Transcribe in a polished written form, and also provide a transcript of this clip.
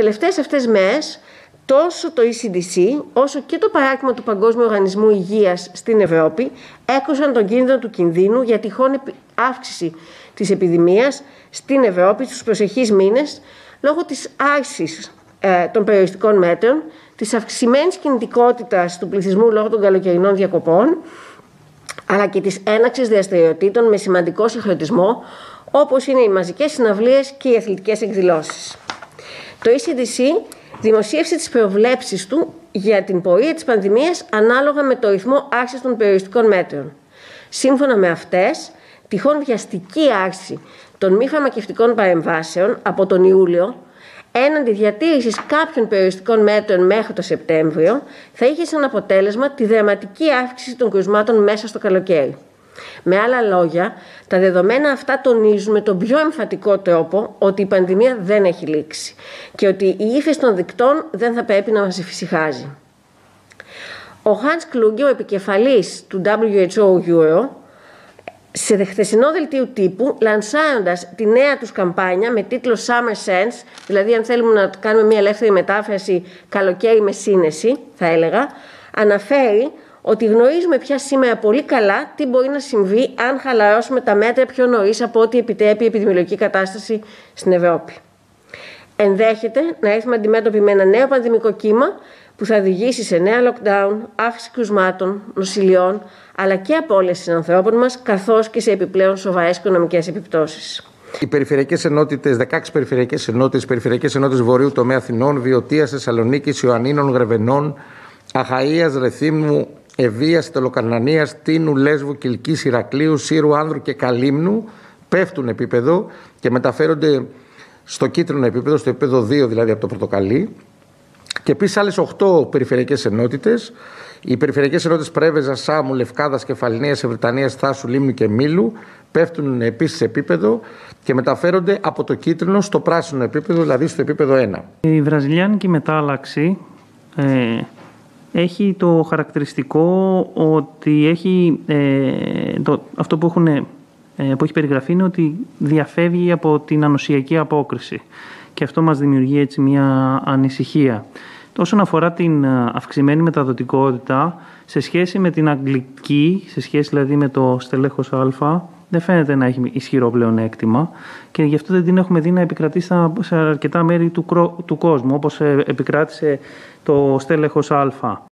τελευταίες αυτές μέρες, τόσο το ECDC όσο και το παράρτημα του Παγκόσμιου Οργανισμού Υγείας στην Ευρώπη έκρουσαν τον κίνδυνο του κινδύνου για τυχόν αύξηση της επιδημίας στην Ευρώπη στους προσεχείς μήνες λόγω της άρσης των περιοριστικών μέτρων, της αυξημένης κινητικότητας του πληθυσμού λόγω των καλοκαιρινών διακοπών, αλλά και της έναξης δραστηριοτήτων με σημαντικό συγχρονισμό, όπως είναι οι μαζικές συναυλίες και οι αθλητικές εκδηλώσεις. Το ECDC δημοσίευσε τις προβλέψεις του για την πορεία της πανδημίας ανάλογα με το ρυθμό άρσης των περιοριστικών μέτρων. Σύμφωνα με αυτές, τυχόν βιαστική άρση των μη φαρμακευτικών παρεμβάσεων από τον Ιούλιο, έναντι διατήρησης κάποιων περιοριστικών μέτρων μέχρι το Σεπτέμβριο, θα είχε σαν αποτέλεσμα τη δραματική αύξηση των κρουσμάτων μέσα στο καλοκαίρι. Με άλλα λόγια, τα δεδομένα αυτά τονίζουν με τον πιο εμφατικό τρόπο ότι η πανδημία δεν έχει λήξει και ότι η ύφεση των δικτών δεν θα πρέπει να μας εφησυχάζει. Ο Hans Kluge, ο επικεφαλής του WHO Euro, σε χθεσινό δελτίο τύπου, λανσάροντας τη νέα τους καμπάνια με τίτλο Summer Sense, δηλαδή αν θέλουμε να κάνουμε μια ελεύθερη μετάφραση «καλοκαίρι με σύνεση», θα έλεγα, αναφέρει ότι γνωρίζουμε πια σήμερα πολύ καλά τι μπορεί να συμβεί αν χαλαρώσουμε τα μέτρα πιο νωρίς από ό,τι επιτρέπει η επιδημιολογική κατάσταση στην Ευρώπη. Ενδέχεται να έρθουμε αντιμέτωποι με ένα νέο πανδημικό κύμα που θα οδηγήσει σε νέα lockdown, αύξηση κρουσμάτων, νοσηλιών, αλλά και απώλειες συνανθρώπων μας, καθώς και σε επιπλέον σοβαρές οικονομικές επιπτώσεις. Οι περιφερειακές ενότητες, 16 περιφερειακές ενότητες, περιφερειακές ενότητες Βορείου τομέα Αθηνών, Βιωτίας, Θεσσαλονίκης, Ιωαννίνων, Γρεβενών, Αχαΐας, Ρεθύμνου, Ευβοίας, Τελοκαρνανίας, Τίνου, Λέσβου, Κιλκής, Ηρακλείου, Σύρου, Άνδρου και Καλύμνου πέφτουν επίπεδο και μεταφέρονται στο κίτρινο επίπεδο, στο επίπεδο 2 δηλαδή από το πορτοκαλί. Και επίσης άλλες 8 περιφερειακές ενότητες. Οι περιφερειακές ενότητες Πρέβεζα, Σάμου, Λευκάδας, Κεφαλινίας, Ευρυτανίας, Θάσου, Λίμνου και Μήλου πέφτουν επίσης επίπεδο και μεταφέρονται από το κίτρινο στο πράσινο επίπεδο, δηλαδή στο επίπεδο 1. Η βραζιλιάνικη μετάλλαξη έχει το χαρακτηριστικό ότι έχει, αυτό που έχει περιγραφεί είναι ότι διαφεύγει από την ανοσιακή απόκριση. Και αυτό μας δημιουργεί έτσι μια ανησυχία. Όσον αφορά την αυξημένη μεταδοτικότητα, σε σχέση με την αγγλική, σε σχέση δηλαδή με το στελέχος α, δεν φαίνεται να έχει ισχυρό πλεονέκτημα και γι' αυτό δεν την έχουμε δει να επικρατεί σε αρκετά μέρη του κόσμου, όπως επικράτησε το στέλεχος α.